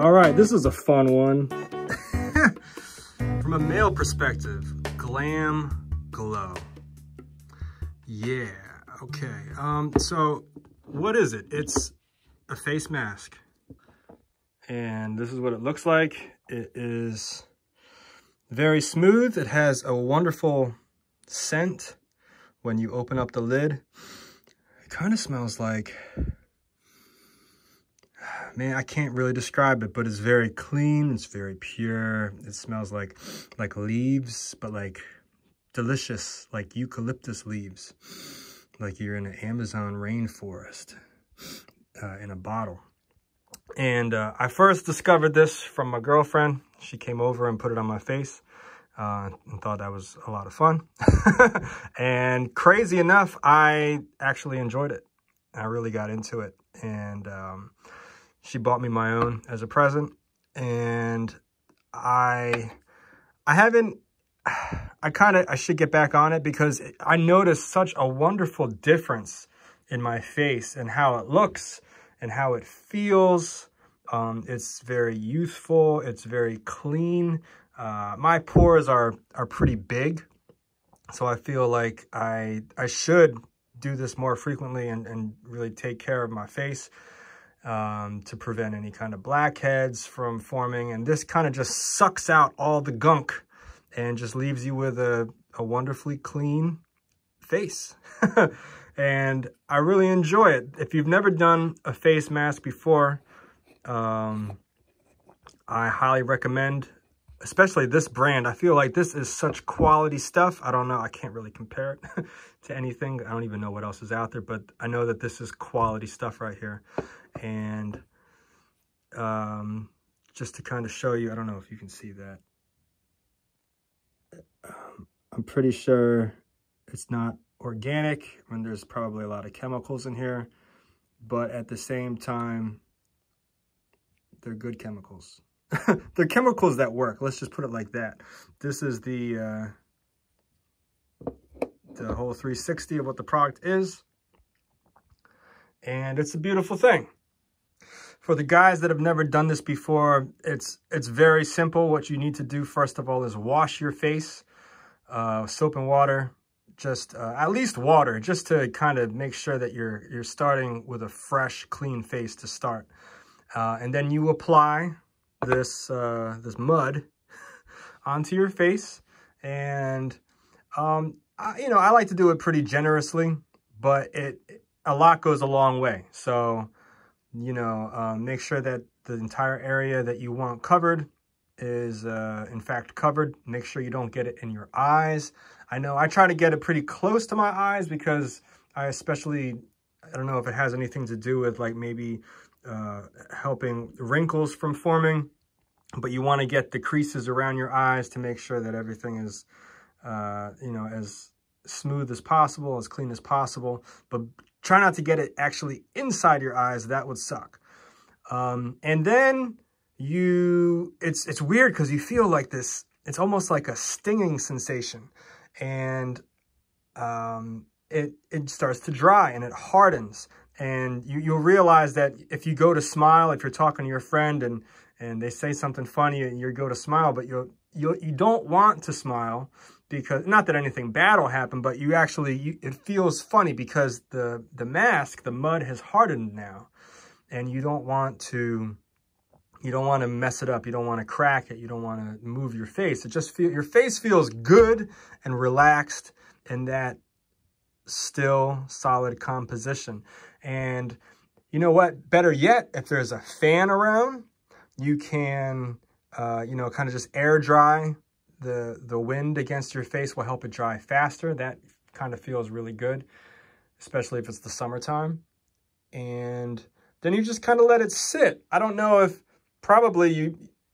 All right, this is a fun one. From a male perspective, Glamglow. Yeah, okay. So what is it? It's a face mask. And this is what it looks like. It is very smooth. It has a wonderful scent. When you open up the lid, it kind of smells like, man, I can't really describe it, but it's very clean. It's very pure. It smells like leaves, but like delicious, like eucalyptus leaves, like you're in an Amazon rainforest in a bottle. And I first discovered this from my girlfriend. She came over and put it on my face. And thought that was a lot of fun. And crazy enough, I actually enjoyed it. I really got into it. And she bought me my own as a present. And I should get back on it because I noticed such a wonderful difference in my face and how it looks and how it feels. It's very youthful. It's very clean. My pores are pretty big, so I feel like I should do this more frequently and really take care of my face to prevent any kind of blackheads from forming. And this kind of just sucks out all the gunk and just leaves you with a wonderfully clean face. And I really enjoy it. If you've never done a face mask before, I highly recommend. Especially this brand. I feel like this is such quality stuff. I don't know. I can't really compare it to anything. I don't even know what else is out there, but I know that this is quality stuff right here. And just to kind of show you, I don't know if you can see that. I'm pretty sure it's not organic when there's probably a lot of chemicals in here, but at the same time, they're good chemicals. They're chemicals that work. Let's just put it like that. This is the whole 360 of what the product is. And it's a beautiful thing. For the guys that have never done this before, it's very simple. What you need to do, first of all, is wash your face, soap and water, just at least water, just to kind of make sure that you're starting with a fresh, clean face to start. And then you apply this mud onto your face. And I like to do it pretty generously, but a lot goes a long way. So make sure that the entire area that you want covered is in fact covered. Make sure you don't get it in your eyes. I know I try to get it pretty close to my eyes because I don't know if it has anything to do with like maybe helping wrinkles from forming, but you want to get the creases around your eyes to make sure that everything is, as smooth as possible, as clean as possible, but try not to get it actually inside your eyes. That would suck. And then it's weird because you feel like this, it's almost like a stinging sensation, and it starts to dry and it hardens. And you'll realize that if you go to smile, if you're talking to your friend and they say something funny and you go to smile, but you don't want to smile because, not that anything bad will happen, but it feels funny because the mask, the mud has hardened now, and you don't want to mess it up. You don't want to crack it. You don't want to move your face. Your face feels good and relaxed and that still solid composition. And you know what, better yet, if there's a fan around, you can kind of just air dry. The wind against your face will help it dry faster. That kind of feels really good, especially if it's the summertime. And then you just kind of let it sit. I don't know if probably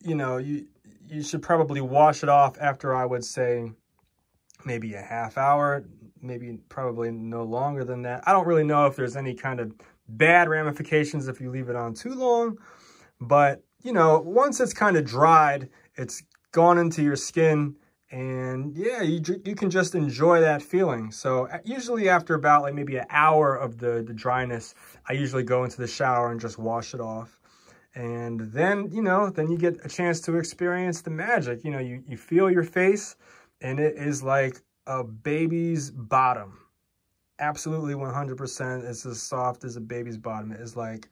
you should probably wash it off after, I would say, maybe a half hour, maybe probably no longer than that. I don't really know if there's any kind of bad ramifications if you leave it on too long, but once it's kind of dried, it's gone into your skin, and yeah, you can just enjoy that feeling. So usually after about like maybe an hour of the dryness, I usually go into the shower and just wash it off. And then, you know, then you get a chance to experience the magic. You know, you feel your face, and it is like a baby's bottom. Absolutely 100%. It's as soft as a baby's bottom. It is like,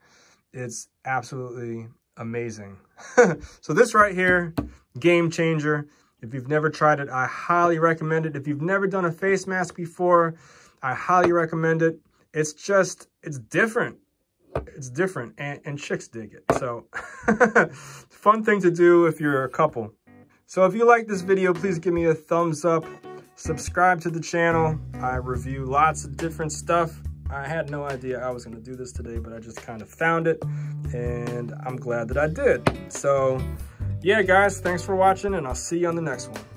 it's absolutely amazing. So this right here, game changer. If you've never tried it, I highly recommend it. If you've never done a face mask before, I highly recommend it. It's just, it's different. It's different, and chicks dig it. So fun thing to do if you're a couple. So if you like this video, please give me a thumbs up, subscribe to the channel. I review lots of different stuff. I had no idea I was gonna do this today, but I just kind of found it, and I'm glad that I did. So yeah, guys, thanks for watching, and I'll see you on the next one.